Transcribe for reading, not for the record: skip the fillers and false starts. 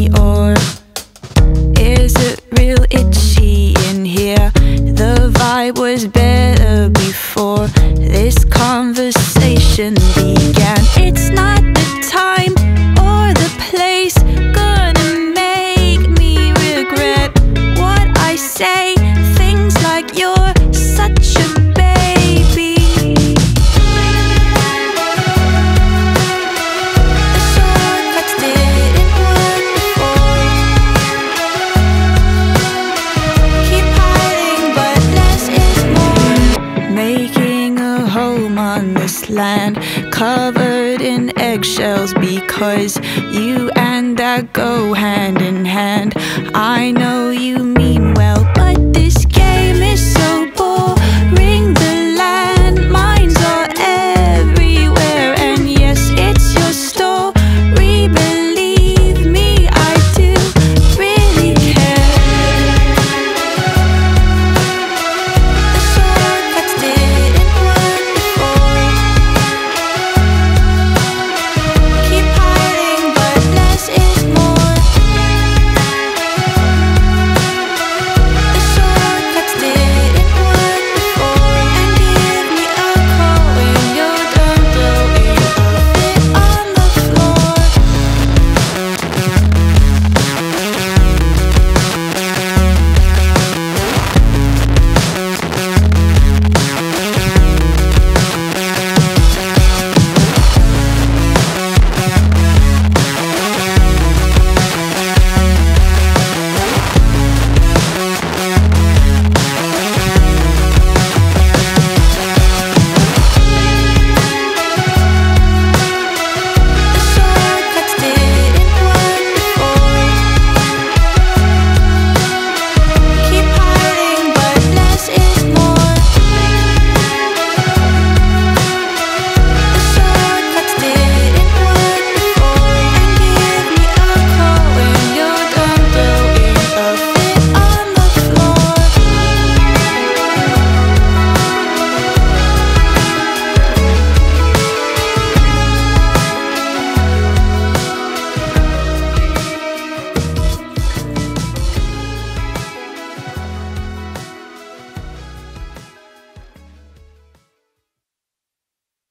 me, or is it real itchy in here? The vibe was better before this conversation began. It's not the time or the place gonna make me regret what I say. Things like you're such a land covered in eggshells, because you and I go hand in hand. I know you